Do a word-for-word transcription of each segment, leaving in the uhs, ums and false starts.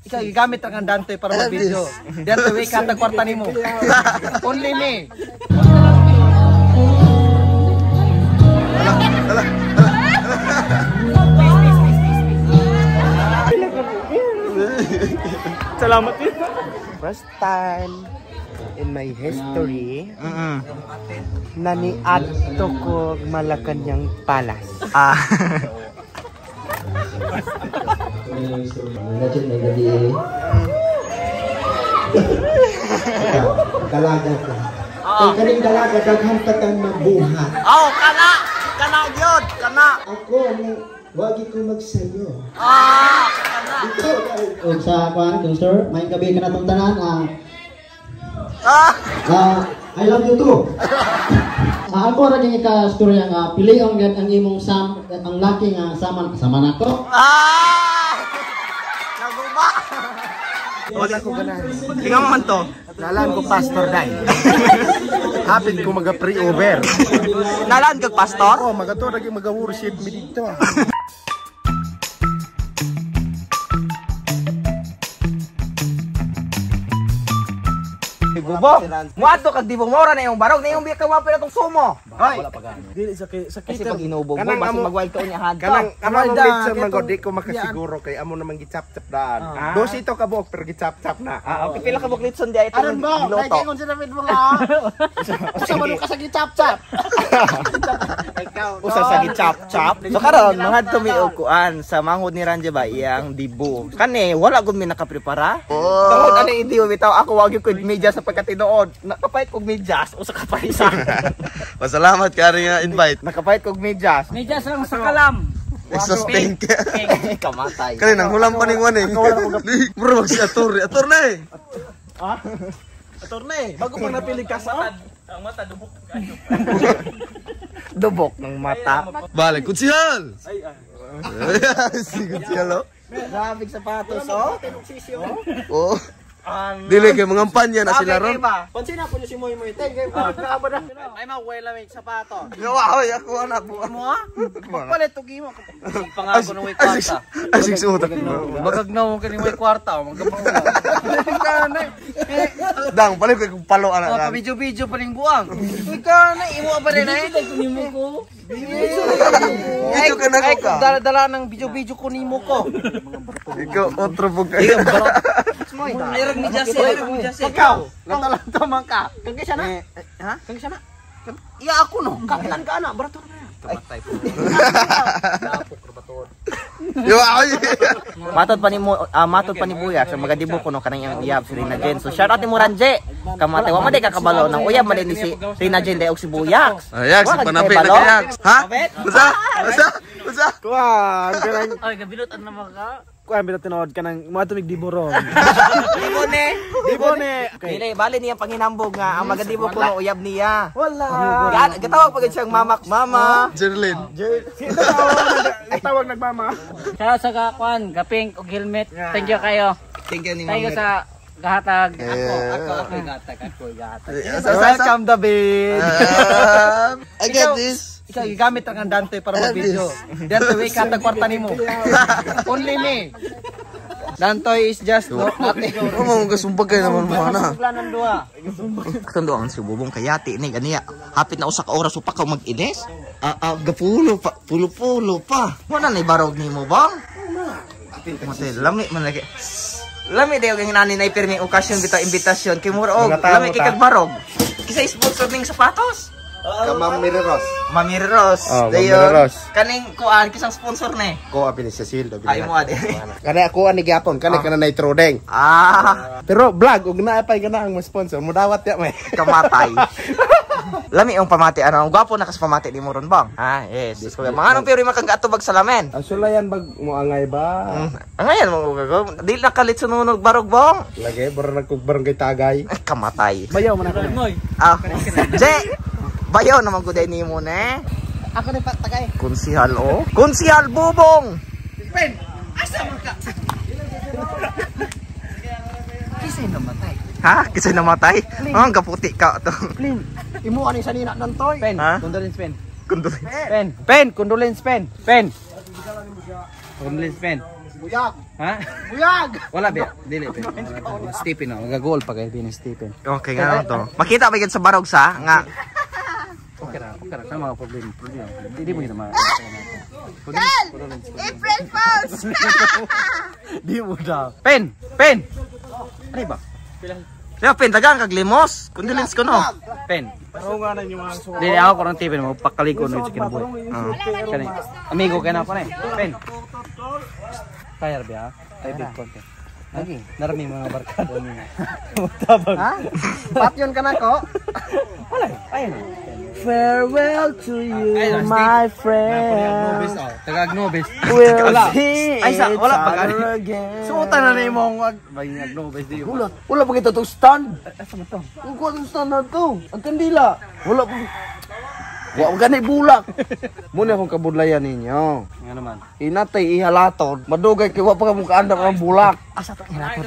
Ikaw gigamit ang andante para mag-video. That's the way ka ang kwarta ni mo. Only me. Salamat din. First time in my history uh -uh. naniadto ko Malacañang Palace. Ah. Legend na gabi. Dalaga ka. Kaya kaning dalaga, daghantag ang mabuha. Oh, kana! Kana, Diyod! Kana! Ako, wag ko magsayo. Ah! Kana! Ito, kung sa kwan, kung sir, may gabi ka na itong tanan, ah. Ah! Ah, I love you too. Ah, ako rin yung ika-storya nga, piliyon gan ang imong sam, ang laki nga saman, saman ako. Ah! Wala ko ganahan. Ikaw man to. Nalaan ko pastor dai. Hapit ko maga pre over. Nalaan kag pastor? Oh, maga to lagi maga worship mi dito. Gubong. Muadto kag dibong mo ra na imong barog, na imong biya kawapi na tong sumo. Hoy. Dili sa sa kita. Kasi pag inubog mo mas magwild ka unya hagdan. Kanang amang date sa magod di ko makasiguro kay amo namang gichap-chap daan. Dos ito kabok pero gichap-chap na. Ah, okay pila kabok litson di ay ito. Aron ba? Kay kun sila med mo nga. Usa man ka sa gichap-chap. Ikaw. Usa sa gichap-chap. So karon mangadto mi og kuan sa manghod ni Ranje ba iyang dibo. Kani wala gud mi nakaprepara. Tungod ana idiw bitaw ako wag gyud media sa katinood, nakapait kog medyas o sa kapaisa. Pasalamat ka rin nga invite. Nakapait kog medyas. Medyas lang sa kalam. Exhausting. Kamatay. Kaya nang hulam pa ningwan eh. Bro, si Ator. Ator na eh. Ha? Ator na eh. Bago pang napilig ka sa ad. Ang mata, dubok. Dubok ng mata. Balik, kutsihal! Ay, ay. Si kutsihal o. Grabing sapatos o. Oo. Dili kay mga kampanya na sila ron. Pansin na puno si Moy Moy. Tay kay pagkaabot na. Ay mawala mi sapato. Yo ahoy ako na po. Mo? Pala tugi mo. Pangako ng way kwarta. Asik suot. Magagnaw kay way kwarta, magapangula. Kanay. Dang pala kay palo ana. Oh, pabidyo-bidyo pa ning buang. Kanay imo pa rin ay. Video ka na ko ka. Dala-dala ng video-video ko nimo ko. Ikaw, otro po ka. Ikaw, barot. Mayroon ni Jase. Ikaw, lanta-lanta man ka. Kagay siya na? Ha? Kagay siya na? Iya ako no. Kapitan ka na. Barato na yan. Tumatay po. Napok, rabaton. Matod pa ni matod pa ni Buya sa magadibo ko no kanang iyang iyab si Rina Jen. So shout out ni Moranje. Kamatay wa man di kakabalo nang uyab man ni si Rina Jen day og si Buya. Ayak si panapi na kayak. Ha? Usa? Usa? Usa? Kuan kanang oy gabilot an naman ka. Kuan bitaw tinawod kanang matumig dibo ron. Dibo ne. Dibo ne. Dili bali niya panginambog nga ang magadibo ko no uyab niya. Wala. Gatawag pagad siyang mamak mama. Jerlyn. Tawag nagmama. Sa sa kakuan, gaping o helmet. Thank you kayo. Thank you ni Mama. Tayo sa gahatag. Ako, ako, ako gahatag, ako gahatag. Welcome David. I get this. Ikaw gigamit ang andante para mag-video. That's the way ka ang kwarta ni mo. Only me. Dantoy is just no nothing. Ano mga sumpag kayo naman mo na. Planan dua. Kando ang sububong kayati ni ganiya. Hapit na usa ka oras upa ka mag-inis. Ah, gapulo pa, pulo-pulo pa. Mo na ni barog nimo ba? Mate, lami man lagi. Lami dayo kay nani nay pirmi okasyon bitaw imbitasyon kay murog. Lami kay kag barog. Kisa sponsor ning sapatos. Ka Mamireros. Mamireros. Dayo. Kaning kuan kisang sponsor ne. Ko apil si Gildo. Ay mo ade. Kana ko ani gyapon, kana kana nitro deng. Ah. Pero vlog og naa pay kana ang sponsor. Mudawat ya may. Kamatay. Lami ang pamati ano ang gwapo nakas pamati ni Moron bang. Ah yes. Mga anong pero makang atubag sa lamen. Ang sulayan bag mo angay ba? Angayan mo ko. Dili na kalit sununog barog bang. Lagi bro nagkugbarangay tagay. Kamatay. Bayaw man ako. Ah. Je. Bayaw naman ko dai nimo ne. Ako ni patagay. Kunsihal o. Kunsihal bubong. Pen. Asa man ka? Kisay namatay. Ha? Kisay namatay? Ang kaputi ka to. Imo ani sanina nantoy. Pen, condolence pen. Condolence. Pen, pen, condolence pen. Pen. Condolence pen. Buyag. Ha? Bulag! Wala ba? Dili ba? Stephen o. Magagol pa kayo din ni Stephen. Okay nga lang to. Makita ba yun sa barog sa? Nga. Okay na. Okay na. Saan mga problema? Hindi mo yun naman. Kel! April Fools! Di mo daw. Pen! Pen! Ano ba? Kaya pen, tagaan kaglimos. Kundi lens ko no. Pen. Dili ako kung ang Stephen mo. Pakaliko no yung kinabuhay. Amigo kayo na pa na eh. Pen. Kaya ba ya? Ay big content. Lagi. Narami mga barkada niya. Matabang. Ha? Patyon ka na ko. Wala. Ayun. Farewell to you my friend. Tagag nobis. Wala. Ay sa wala pa gani. Suutan na ni mong wag bangag nobis di. Wala. Wala pa kita to stand. Asa man to? Ug ko stand na to. Ang kandila. Wala pa. Wa gani bulak. Muna akong kabudlayan ninyo. Nga naman. Inatay ihalatod, madugay kay wa pa kamukaandam ang bulak. Asa ta ihalatod?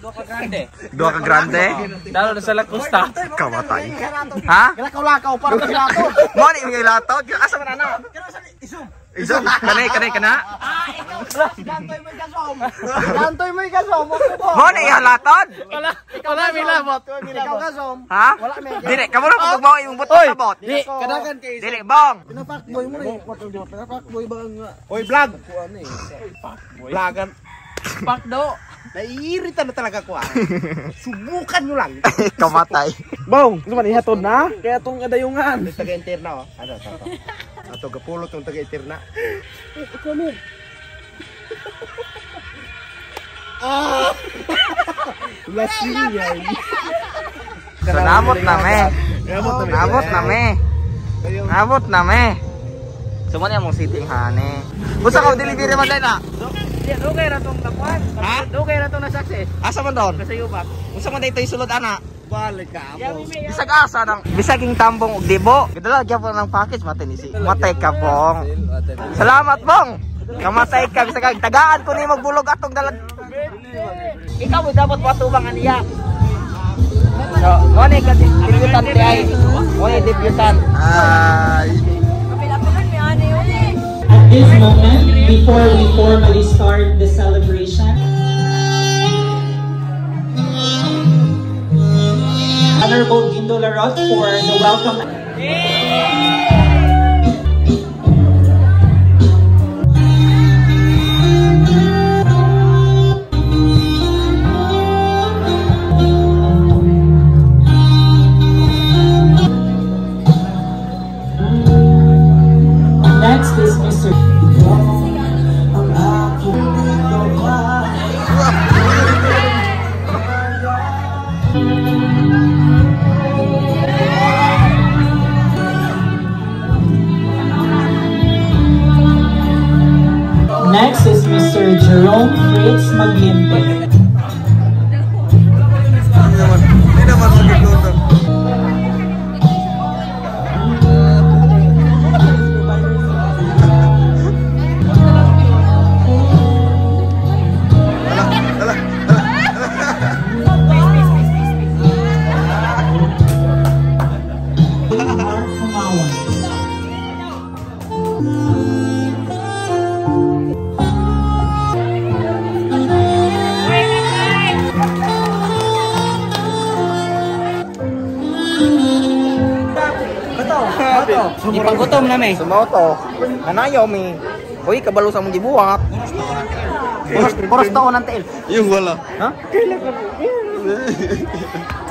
Duha ka grande. Duha ka grande? Dalo sa lakusta. Kamatay. Ha? Lakaw-lakaw para sa ihalatod. Mo ni mga ihalatod. Asa man ana? Isum. Isum. Kanay kanay kana. Ah, ikaw. Dantoy mo kasom. Dantoy mo kasom. Mo ni ihalatod. Wala. Wala milabot. Ikaw kasom. Ha? Wala me. Dire, kamo ra pag bawo imong buto sa bot. Dire, kadagan kay. Dire, bang. Pinapakboy mo ni. Pinapakboy bang. Oy, vlog. Vlogan. Pak do. Naiirita na talaga ko ah. Subukan nyo lang. Kamatay. Bong, gusto man ihatod na? Kaya itong kadayungan. Taga-interna oh. Ano, toto. Ato, gapulo itong taga-interna. Eh, ikaw mo. Ah! Lasilay. Sanamot na me. Sanamot na me. Sanamot na me. Cuma ni mong sitting hane. Busa ka delivery man dai na. Okay ra tong tapuan. Ha? Okay ra tong na-success. Asa man daw? Sa yubak. Busa man dai toy sulod ana. Balik ka mo. Bisag asa nang bisaging tambong og debo. Gidala gyud pa nang package maten isi. Matay ka pong. Salamat pong. Kamatay ka bisag tagaan ko ni magbulog atong dalag. Ikaw mo dapat patubangan niya. No, ni ka debutant ay. Oy debutant. Ay. At this moment, before we formally start the celebration, Honorable Gildo Larot for the welcome. Next is Mister Next is Mister Jerome Fritz Magliente. Ipanggutom na may. Sumoto. Nanayaw may. Uy, kabalo sa mong gibuwak. Boros taon ang tail. Yung wala. Ha? Kailan ka po.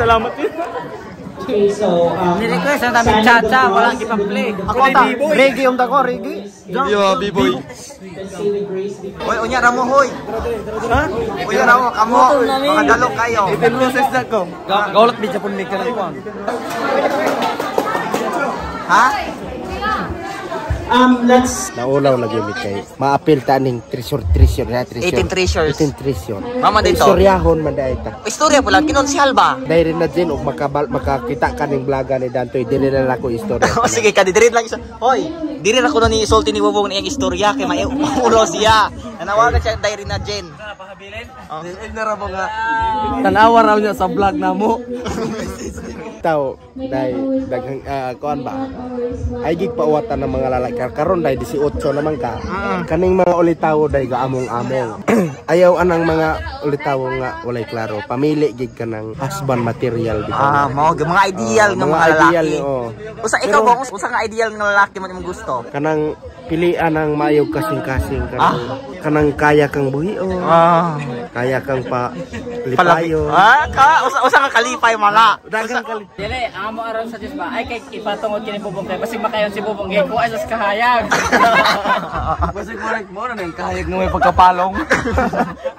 Salamat yun. Okay, so... Nirequest na namin cha-cha. Walang ipang-play. Ako ta. Reggae yung dako, reggae. Hindi ba, b-boy. Uy, unya ramo, hoy. Ha? Unya ramo, kamo. Makadalok kayo. Itin process na ko. Gaulak di Japon make ka na ikuan. Ha? Um, let's... Naulaw na gamit kayo. Maapil taning tresor-tresor. eighteen treasures. eighteen treasures. Mama dito. Istoryahon man dahil ta. Istorya po lang. Kinonsyal ba? Dahil rin na din. O makakita ka ng vloga ni Dantoy. Dili na lang ko istorya. O sige ka. Dili lang. Hoy. Dili na ko na ni Isolti ni Wubong na iyang istorya. Kaya maiulo siya. Nanawagan siya dahil rin na din. Napahabilin? O. Narabong na. Tanawa raw niya sa vlog na mo. Tao dahil daghang uh, kuan ba ay gigpauwatan ng mga lalaki karon dahil eighteen naman ka mm. Kaning mga ulitaw dahil gaamong-among ayaw anang mga ulitawo nga walay klaro. Pamili gig ka ng husband material dito. Ah, mao mga ideal uh, ng mga, mga ideal, lalaki. Oo. Usa ikaw bang usa nga ideal nga lalaki man imong gusto? Kanang pilian ang maayog kasing-kasing kanang, ah. kanang kaya kang buhion. Ah. Kaya kang pa lipayon. Ah, ka usa usa nga kalipay mala. Dagan kali. Dire amo aron sa Dios ba? Ay kay ipatungod kini bubong kay basig makayon si bubong kay ko ay sa kahayag. Basig mo rek mo nang kahayag nga may pagkapalong.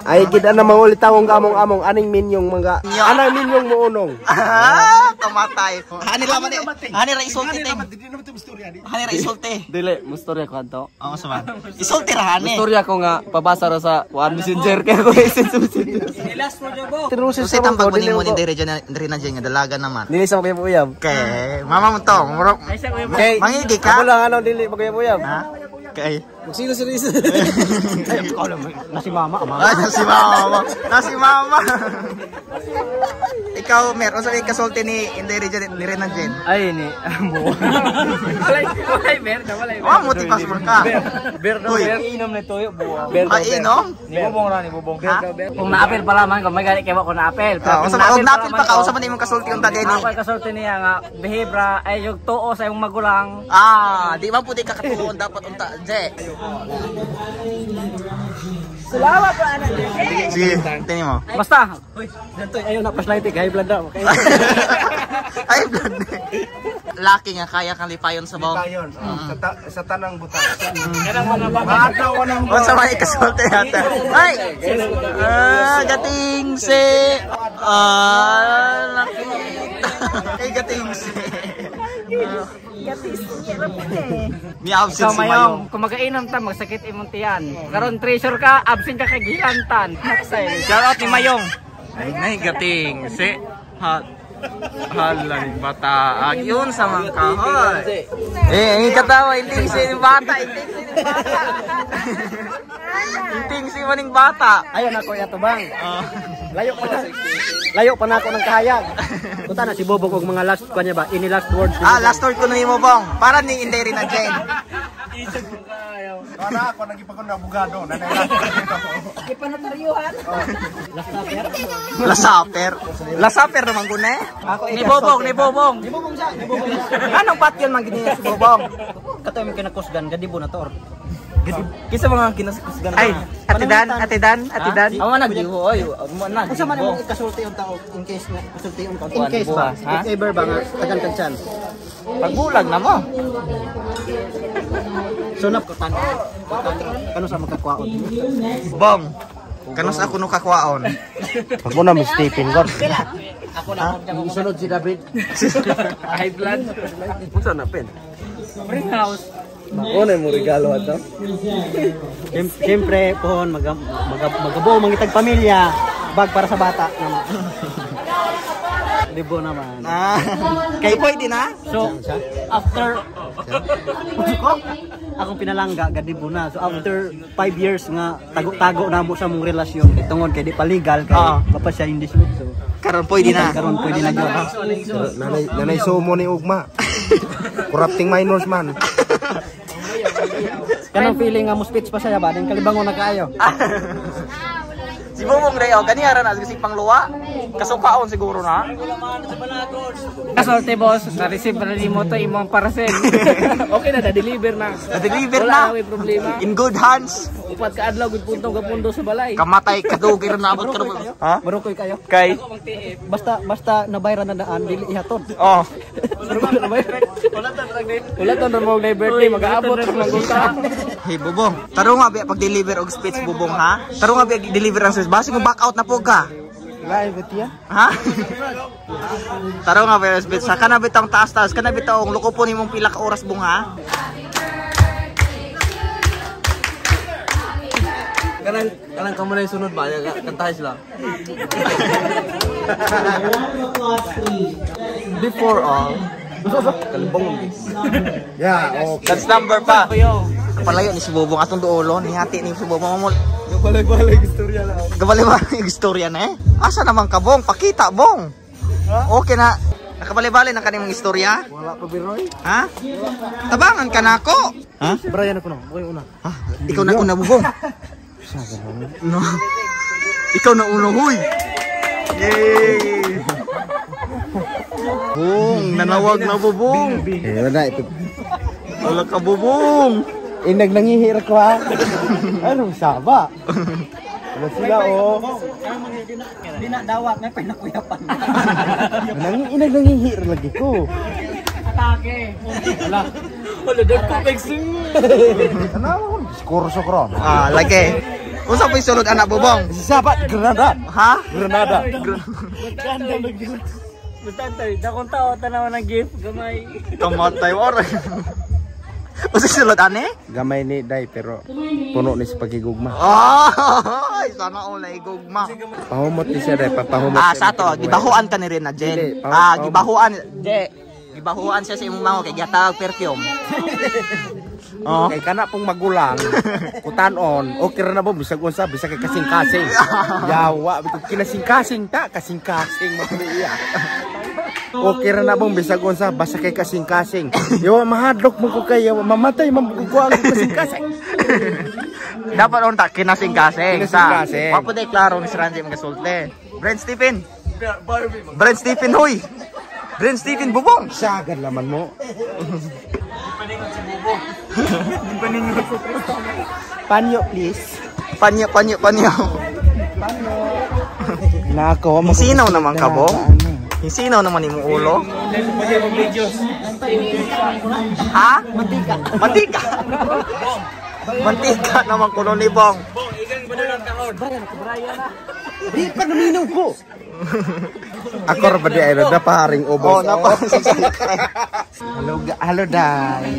Ay gid ana maulit tawong among among aning minyong mga anang minyong muunong. Ah, kamatay. Ani ra mani. Ani ra isulti te. Ani ra isulti. Dili mo storya ko anto. Ang sama. Isulti ra ani. Storya ko nga pabasa ra sa one messenger kay ko messenger. Nilas mo jabo. Tinuso sa tambag mo din dire na dire na jay nga dalaga naman. Dili sa maguyab. Kay mama mo to. Mangigi ka. Wala ano dili maguyab. Kay magsino si Riz. Ay, ko alam. Nasi mama, mama. Ay, nasi mama. Nasi mama. Ikaw, meron sa kasulti ni Inday Renan Jen. Ay, ni. Walay, walay, berda, walay. Oh, muti passport ka. Berda, berda. Iinom na ito. Berda, iinom? Ni bubong na, ni bubong. Berda, berda. Kung na-apel pala man, kung may ganit kayo ako na-apel. Kung na-apel pa ka, usapan niyo mong kasulti yung tagay ni. Ang kasulti niya nga, behavior, ay yung too sa yung magulang. Ah, di ba puti kakatuon dapat unta, Jen. Salamat po anak. Sige, tingin mo. Basta. Hoy, dito ayo na flashlight kay blood daw. Ay blood. Laki nga kaya kang lipayon sa bawang. Lipayon. Sa sa tanang butang. Kanang mga bata ko nang. Unsa may kasulti ata. Ay. Ah, gating si ah laki. Ay gating si. Gatis niya eh. May absent so, si Mayong. Kung magainom ta, magsakit imong tiyan. Karon treasure ka, absent ka kay Gilantan. Shout out ni Mayong. Ay, nay gating. Si hot. Halay bata. Yun sa mga kahoy. Eh, ang katawa, inting si bata. Inting si bata. Inting si maning bata. Ayun ako yatubang. Uh. Layo ko na. Layo pa na ako ng kahayag. Kuta na si Bobong og mga last kanya ba? Ini last words. Ah, last word ko na ni Bobong. Para ni Inday Renan Jen. Isog ko kayo. Para ako nagipakon na abogado na nailapat. Ipanotaryuhan. Lasaper. Lasaper. Lasaper naman ko na eh. Ni Bobong, ni Bobong. Ni Bobong siya, ni Bobong. Anong patyon man gini si Bobong? Katoy mi kinakusgan gadibo na tor. Kisa mga kinakusgan na. Ay, atidan, atidan, atidan. Awa nagdiho, oy. Mo na. Unsa man ang kasulti yung tao in case na kasulti yung tao. In case ba, if ever ba nga tagan kang chance. Pagbulag na mo. So napkutan. Kano sa magkakwaon? Bong. Kano sa ako no kakwaon? Pag mo na mi Stephen God. Ako na ako. Isunod si David. High blood. Unsa na pen? Free house. Unay mo regalo ato. Siyempre po mag magabaw mangitag pamilya bag para sa bata. Libo naman. Ah. Kay pwede na. So after akong pinalangga gadibo na. So after five years nga tago-tago na mo sa mong relasyon kay tungod kay di pa legal kay mapa siya indismit. So karon pwede na. Karon pwede na. Nanay nanay sumo ni ugma. Corrupting minors man. Kanang feeling nga mo speech pa siya ba? Nang kalibangon na kayo. Si Bobong Reo, gani aran as kasi pangluwa. Kasukaon siguro na. Kasulti boss, na-receive na ni mo to imong parcel. Okay na, na-deliver na. Na-deliver na. Wala may problema. In good hands. Upat ka adlaw gud puntong gapundo sa balay. Kamatay ka do giron naabot ka. Ha? Marukoy kayo. Kay basta basta nabayran na daan dili ihatod. Oh. Wala ta lang din. Wala ta nang mo birthday mag-aabot ng gusta. Hey Bobong, tarong nga ba pag-deliver og speech Bobong ha? Tarong nga ba deliver ang speech? Basi mo back out na po ka. Live with ya. Ha? Tarong nga ba speech sa kana bitang taas-taas, kana bitang luko po nimong pila ka oras Bong ha? Kanang kanang kamo na sunod ba ya kantahin sila. Before all, kalibong guys. Yeah, okay. That's number pa. Kapalayo ni si Bobong atong duolon, nihati ni si Bobong mo. Gabalay-balay istorya na. Gabalay-balay istorya na eh. Asa naman ka Bong? Pakita Bong. Okay na. Nakabalay-balay na kanimong istorya? Wala pa biroy. Ha? Tabangan ka na ako. Ha? Brian ako no. Ako yung una. Ha? Ikaw na una Bobong. siya, gano'n? No. Ikaw na uno, huy! Yay! Bung, nanawag na bubong! Eh, wala, ito. Wala ka bubong! Eh, nagnangihira ko ha? Anong saba? Wala sila, oh. Dinadawat, may pinakuyapan. Nagnangihira lagi ko. Atake! Wala. Wala, doon ko peksing mo. Ano? Diskurso ko. Ah, lagi. Unsa pa isulod anak bubong? Sabat Granada. Ha? Granada. Granada lagi. Butantay, dakong tao tanaw ng gift gamay. Kamatay or. Unsa isulod ani? Gamay ni dai pero puno ni sa pagigugma. Ay, sana all ay gugma. Pahumot ni siya dai, papahumot. Ah, sato, gibahuan ka ni rin na Jen. Ah, gibahuan. Di. Gibahuan siya sa imong mango kay gatag perfume. Oh. Kay kana pong magulang, kutanon, okay na po, bisag unsa, bisag kasing-kasing. Yawa, kinasing-kasing ta, kasing-kasing, matuliya. Okay na po, bisag unsa, basta kay kasing-kasing. Yawa, mahadlok mo ko kayo, mamatay, mabukukuha ang kasing-kasing. Dapat on ta, kinasing-kasing. Kinasing-kasing. Mapunay, klaro, misransi, mga sulte. Brent Stephen. Brent Stephen, hoy. Brent Stephen, bubong. Sagad laman mo. Panyo please. Panyo, panyo, panyo. Panyo. Nako, sinaw naman ka bo. Sinaw naman yung ulo. Ha? Mantika. Mantika. Mantika naman kuno ni Bong. Bong, igang ba ng kahon? Brian, Brian na. Di pa naminaw ko. Ako rin ba di ay na paring ubos? Oo, naparing. Hello, Day.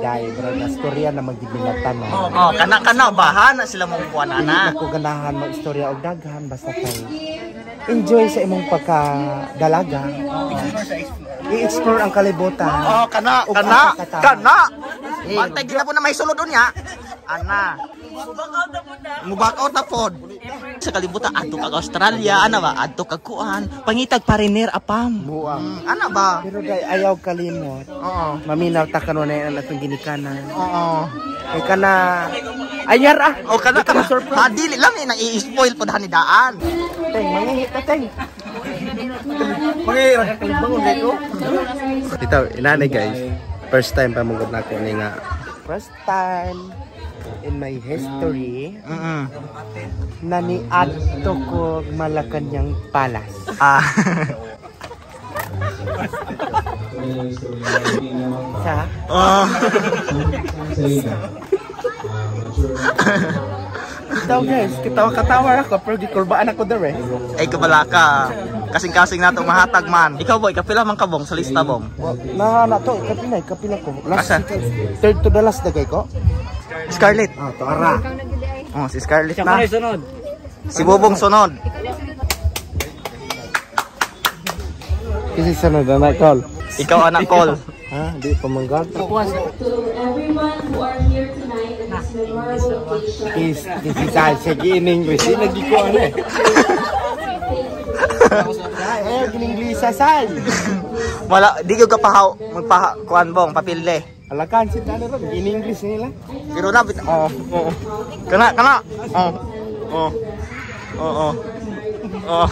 Day, bro, nastorya na magdibilatan. Oo, kana-kana, bahan na sila mong buwan, ana. Hindi ako ganahan mag-istorya o daghan, basta kayo. Enjoy sa imong pagkadalaga. I-explore ang kalibutan. Oo, kana, kana, kana. Pantay, gila po na may sulod doon niya. Ana. Mubak out na pod. Sa kalibutan, adto kag Australia, ana ba? Adto kag kuan, pangitag pariner apam. Buang. Mm, ana ba? Pero day ayaw kalimot. Oo. Maminaw ta kanunay ang atong ginikanan. Oo. Kay kana ayar ah. O kana ka surprise. Ha dili lang ni nai-spoil pod hani daan. Teng mangihit ta teng. Pangihit ka bangon dito. Dito inanay guys. First time pa mong nako ni nga. First time in my history, mm -hmm. naniad to ko Malacañang Palace. Ah. Sa? Oh. Ito guys, kitawa-katawa ako pero gikulbaan ako dere. Ay kabalaka. Kasing-kasing nato mahatag man. Ikaw boy, kapila man ka bong sa lista bong? Na na to, kapila, kapila ko. Last, third to the last dagay ko. Scarlett. Oh, Tora. Oh, si Scarlett na. Si Bubong sunod. Kasi sunod na call. Ikaw anak call. Ha, di pamanggal. Is this is all sige in English. Lagi ko ano eh. Eh, English asal. Wala, di ko kapahaw magpakuan bong papilde. Alakan si Tano ron, in-English nila. Pero napit, oo, oo. Kana, kana, oo, oo, oo, oo.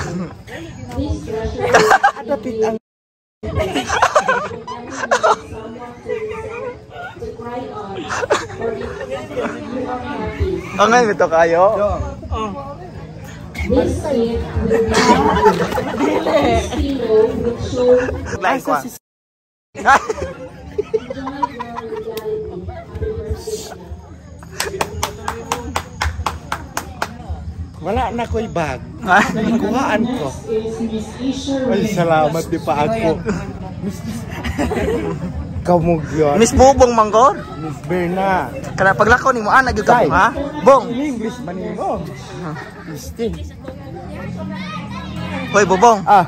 Atapit ang ang ngayon ito kayo? Oo. Like one. Wala na ko'y bag. Kuhaan ko. Ay, salamat di pa ako. Kamog yun. Miss Bubong Manggor? Miss Berna. Kaya paglako ni mo, ah, nagyo ka mo, ha? Bong. English man ni mo. Misting. Hoy, Bubong. Ah.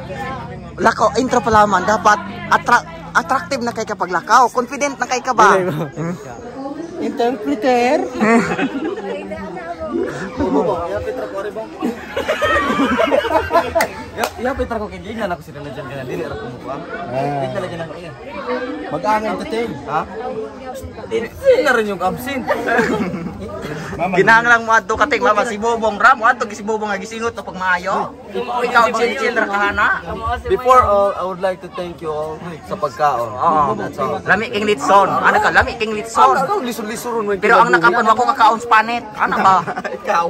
Lako, intro pa laman. Dapat attract. Attractive na kay kapag lakaw. Confident na kay ka ba? Interpreter. Ya Petra ko kay na ako sila na diyan kanali ra ko mo. Hindi talaga na kaya. Mag-aangan ta ting, ha? Hindi na rin yung absent. Ginahanglang mo adto kating mama si Bobong Ram, adto si Bobong nga gisingot pag maayo. Ikaw si Children kahana. Before all, I would like to thank you all sa pagkaon. Oh, that's all. Lami king litson. Ano ka? Lami king litson. Pero ang nakapan wako kakaon sa panet. Ano ba? Ikaw.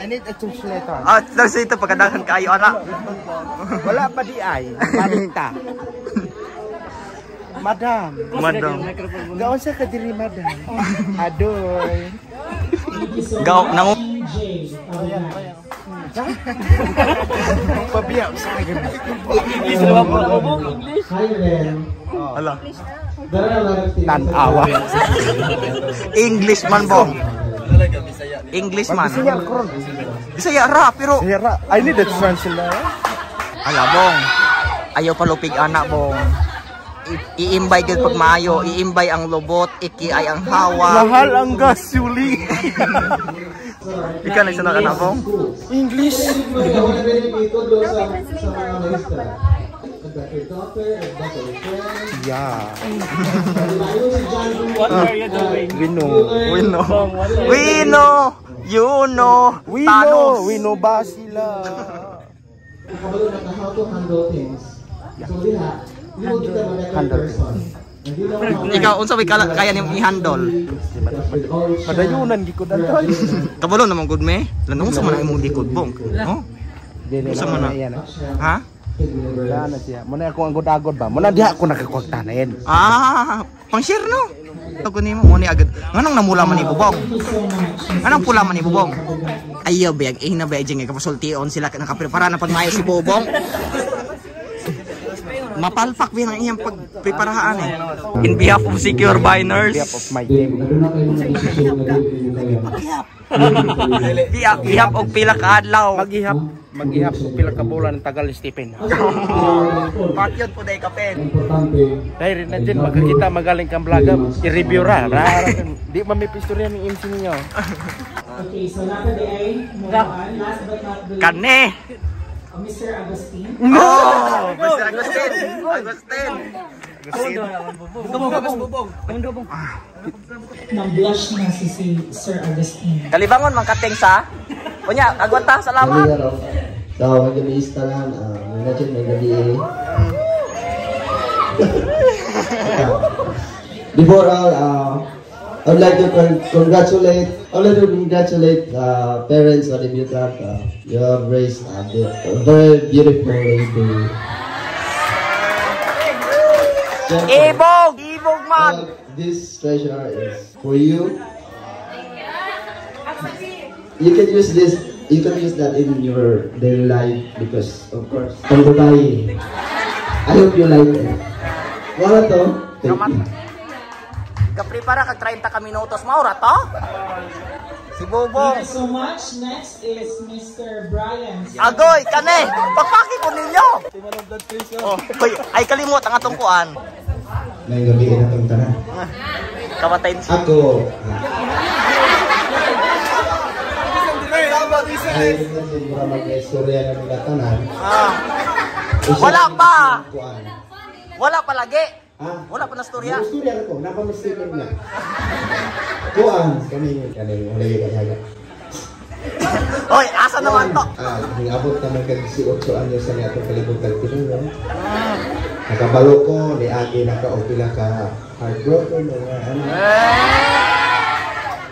I need a church letter. Ah, tapos ito, pagkadangan kayo, anak. Wala pa di ay, marinta. Madam. Madam. Gaon sa kadiri, madam. Adoy. Gaon, nangu... Pabiyak sa agad. English, naman po na po. English. Hala. Tanawa. English man po. English man. Bisaya ra pero I need that translator. Ala bong. Ayaw palupig anak bong. Iimbay gid pag maayo, iimbay ang lobot, iki ay ang hawa. Mahal ang gasuli. Ikan isa na kana bong. English. Yeah. What are you doing? We know. We know. We know. You know. We know. We know ba sila? How to handle things. So diha, you kita handle things. Ikaw, unsa may kaya niyong i-handle? Padayunan, gikod antol. Kabalo naman, good me. Lanong sa manang imong likod, bong. Unsa man na? Ha? Wala na siya. Muna ako ang agod-agod ba? Muna diha ako nakakaktanin. Ah, pang-share no? Tago nimo mo ni agad. Nganong namula man ni Bubong? Nganong pula man ni Bubong? Ayaw ba yung ihina ba yung kapasultion sila nakaprepara na pagmayo si Bubong? Mapalpak ba ang iyang pagpreparahan eh? In behalf of secure biners. In behalf of my team. Ihap og pila ka adlaw. Maghihap, maghihap og pila ka bola nang tagal ni Stephen. Pakyod po dai kapen. Dai rin natin magkakita magaling kang vlog, i-review ra. Di mamipistorya ni M C ninyo. Okay, so nata di ay last but not least. Kane. Mister Agustin. No, Mister Agustin. Agustin. Nag-blush na si Sir Agustin. Kalibangon, mangkating sa? Kunya, agwanta, salamat. So, mag-gabi ista lang. Naging mag-gabi. Before all, I would like to congratulate, I would like to congratulate uh, parents of the Butrap. Uh, you have raised a uh, very beautiful baby. Ibog! Ibog man! Uh, this treasure is for you. You can use this, you can use that in your daily life because, of course, pangbabae. I hope you like it. Wala to, thank you. Kapripara kag thirty minutos maura to? Si Bobong. Thank you so much. Next is Mister Brian. Agoy, kane! Pagpaki ko ninyo! Oh, ay kalimot ang atong kuan. May gabi na itong tara. Kamatayin siya. Ako. Ay, hindi mo mag-istorya na mga tanan. Wala pa! Wala pa lagi! Wala pa na storya? Storya na ko. Napamistake na. Kuan, kami kami ulay kaya. Oy, asa naman to? Ah, hingabot naman kag eighteen anyos sa atong kalibutan kuno. Ah. Nakabalo ko ni agi nakaopila ka heartbroken nga ano.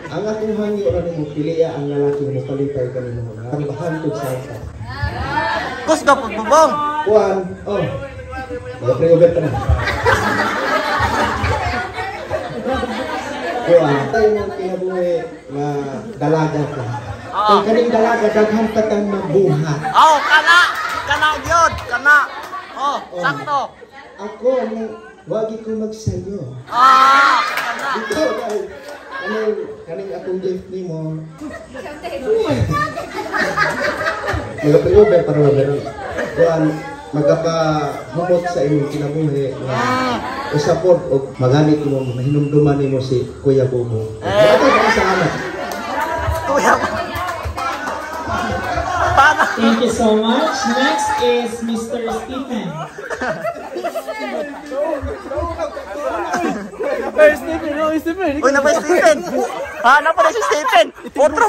Ang akong hangi ora ni piliya ang lalaki mo palipay kanimo na. Pagbahan ko sa isa. Gusto pud Bubong. Kuan, oh. Mag-pre-over ka na. Kuan, tayo ng kinabuhi na dalaga ka. Kung kaning dalaga, daghang ka kang mabuha. Oo, kana! Kana yun! Kana! Oo, sakto! Ako, wag ikong magsayo. Oo, kana! Ito, kaning akong gift ni mo. Mag-pre-over pa rin. Kuan, magkapahumot sa iyong kinabuhi na isapod o maganit mo, mahinumduman ni mo si Kuya Bobong. Ito ba sa anak? Kuya Bobong! Thank you so much. Next is Mister Stephen. Hey, Stephen! Oh, Stephen! Uy, na pa yung Stephen! Ha, na pa na si Stephen! Otro!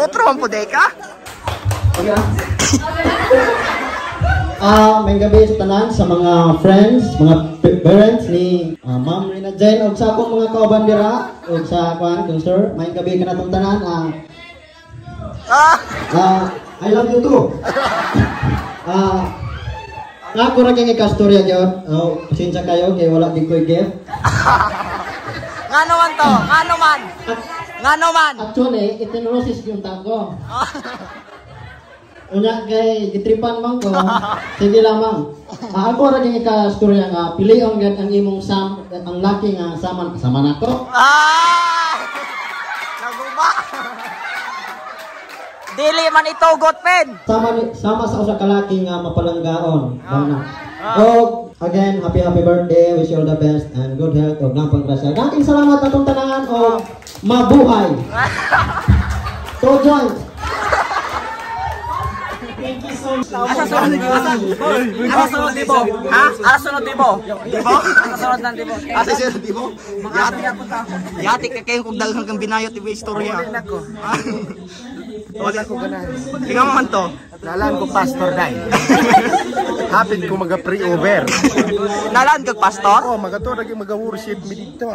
Otro ang puday ka? Ah, may gabi sa tanan sa mga friends, mga parents ni uh, Ma'am Rina Jane. Huwag sa akong mga kaubandira. Huwag sa akong, kung sir, may gabi ka na itong tanan. Ah, uh, uh, I love you too. Ah, ako rin yung ikastorya yun. Oh, pasensya kayo, kaya wala din ko i-give. Nga naman to, nga naman. Nga naman. Actually, itinurosis yung tango. Unya kay gitripan mang ko. Sige lamang. Ah, ako ra gani ka storya nga pilion gani ang imong sam ang laki nga saman sama nako. Ah! Naguba. Dili man itugot pen. Sama sama sa usa ka laki nga mapalanggaon. Bana. Ah. Og again, happy happy birthday. Wish you all the best and good health og lampang grasya. Dating salamat atong tanan og mabuhay. So join. Asasunod dibo? Asasunod dibo? Ha? Asasunod dibo? Dibo? Asasunod ng dibo? Asasunod dibo? Yatik ka kayo kung dalhan kang binayot dibo istorya. Wala ko ganahan. Tingnan mo man to. Nalaan ko pastor dai. Hapit ko mag-pre-over. Nalaan kag pastor? Oo, magato lagi mag-worship mi dito.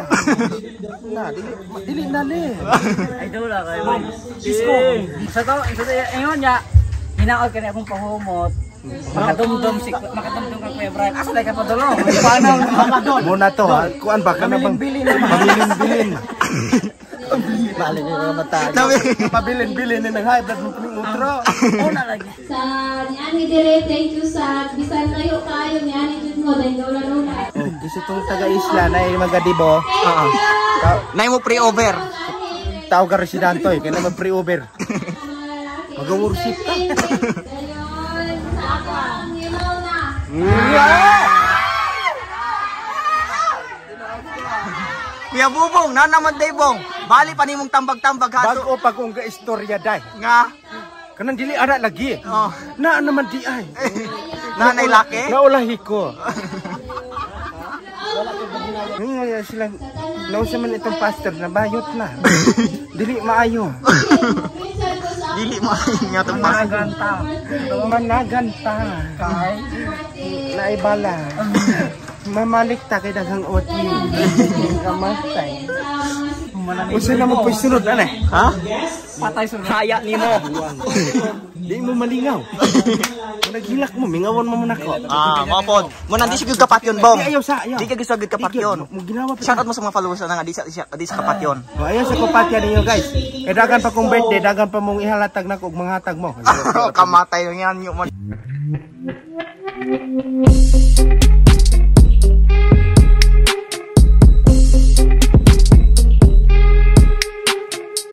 Na, dili dili na le. Idol ka kayo. Isko. Sa to, sa ingon ya. Hinaot ka na akong pahumot. Makatumdum si makatumdum kang Kuya Brian. Asa na ka pa dulo? Paano makadol? Muna to ha. Kuan baka na bang pabilin-bilin. Bali niyo na mata. Pabilin-bilin ng high blood mo kuning utro. Una lagi. Sa niani dire, thank you sa bisan kayo kayo niani jud mo dai dola nuna. Oh, disi tong taga-isla na magadibo. Oo. Nay mo pre-over. Tao ka residente eh, kay na mag-pre-over. Mag-worship ka. Ngayon, sa ako ang ilaw na. Kuya Bubong, nanaman day bong. Bali pa nimong tambag-tambag hato. Bago pa kong ka-istorya day. Nga? Kanang dili ara lagi. Na naman di ay. Nanay laki? Naulahi ko. Ngayon sila, nausa man itong pastor na bayot na. Dili maayo. Dili maingatan tong managanta. Managanta. Kay naibala. Mamalik ta kay daghang oti. Kamastay. Usa na mo paisunod ane. Ha? Patay sunod. Kaya nimo. Di mo malingaw. Naghilak mo, mingawan mo muna ko. Ah, mapod. Mo nang di sigud kapat yon, Bong. Ayaw sa, ayaw. Di ka gisagid kapat yon. Mo ginawa pa. Shoutout mo sa mga followers na nga di sa di sa kapat yon. Ayaw sa kapat yan niyo, guys. Kay dagan pa kong birthday, dagan pa mong ihalatag nako ug manghatag mo. Kamatay yan niyo man.